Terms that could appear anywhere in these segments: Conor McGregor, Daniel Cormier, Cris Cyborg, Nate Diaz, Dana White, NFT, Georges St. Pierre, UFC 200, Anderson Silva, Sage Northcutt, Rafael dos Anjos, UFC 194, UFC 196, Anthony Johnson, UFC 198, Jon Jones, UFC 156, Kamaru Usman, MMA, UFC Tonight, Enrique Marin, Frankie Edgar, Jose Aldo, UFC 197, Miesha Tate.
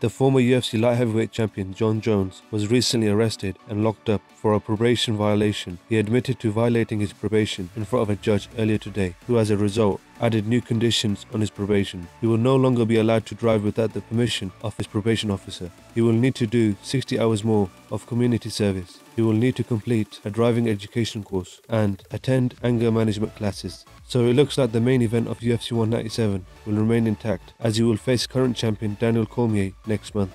The former UFC light heavyweight champion Jon Jones was recently arrested and locked up for a probation violation. He admitted to violating his probation in front of a judge earlier today, who as a result added new conditions on his probation. He will no longer be allowed to drive without the permission of his probation officer. He will need to do 60 hours more of community service. He will need to complete a driving education course and attend anger management classes. So it looks like the main event of UFC 197 will remain intact, as he will face current champion Daniel Cormier next month.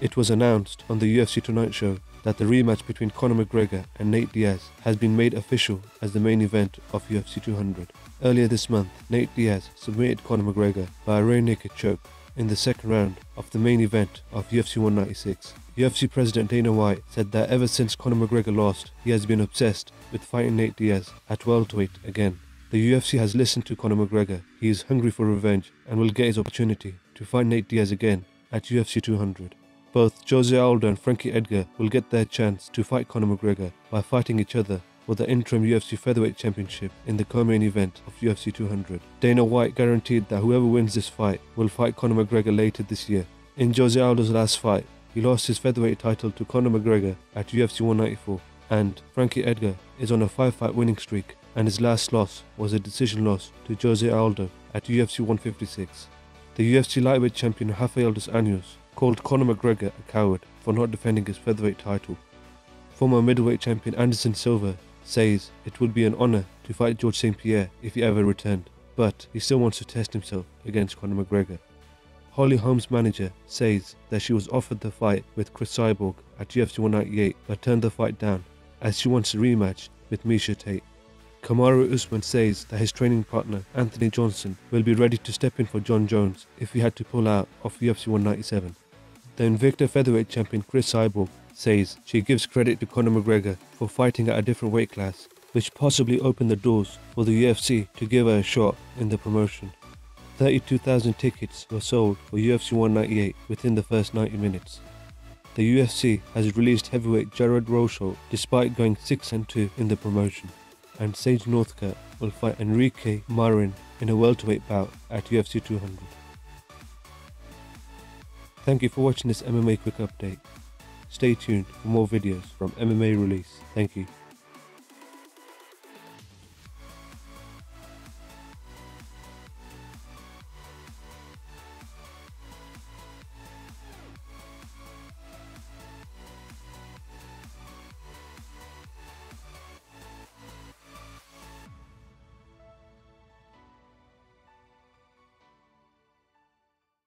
It was announced on the UFC Tonight show that the rematch between Conor McGregor and Nate Diaz has been made official as the main event of UFC 200. Earlier this month, Nate Diaz submitted Conor McGregor by a rear naked choke in the second round of the main event of UFC 196. UFC President Dana White said that ever since Conor McGregor lost, he has been obsessed with fighting Nate Diaz at welterweight again. The UFC has listened to Conor McGregor. He is hungry for revenge and will get his opportunity to fight Nate Diaz again at UFC 200. Both Jose Aldo and Frankie Edgar will get their chance to fight Conor McGregor by fighting each other for the interim UFC featherweight championship in the co-main event of UFC 200. Dana White guaranteed that whoever wins this fight will fight Conor McGregor later this year. In Jose Aldo's last fight, he lost his featherweight title to Conor McGregor at UFC 194, and Frankie Edgar is on a 5-fight winning streak, and his last loss was a decision loss to Jose Aldo at UFC 156. The UFC lightweight champion Rafael dos Anjos called Conor McGregor a coward for not defending his featherweight title. Former middleweight champion Anderson Silva says it would be an honor to fight Georges St. Pierre if he ever returned, but he still wants to test himself against Conor McGregor. Holly Holm's manager says that she was offered the fight with Cris Cyborg at UFC 198 but turned the fight down, as she wants a rematch with Miesha Tate. Kamaru Usman says that his training partner Anthony Johnson will be ready to step in for Jon Jones if he had to pull out of UFC 197. The Invicta featherweight champion Cris Cyborg says she gives credit to Conor McGregor for fighting at a different weight class, which possibly opened the doors for the UFC to give her a shot in the promotion. 32,000 tickets were sold for UFC 198 within the first 90 minutes. The UFC has released heavyweight Jared Rosholt despite going 6-2 in the promotion, and Sage Northcutt will fight Enrique Marin in a welterweight bout at UFC 200. Thank you for watching this MMA quick update. Stay tuned for more videos from MMA Release. Thank you.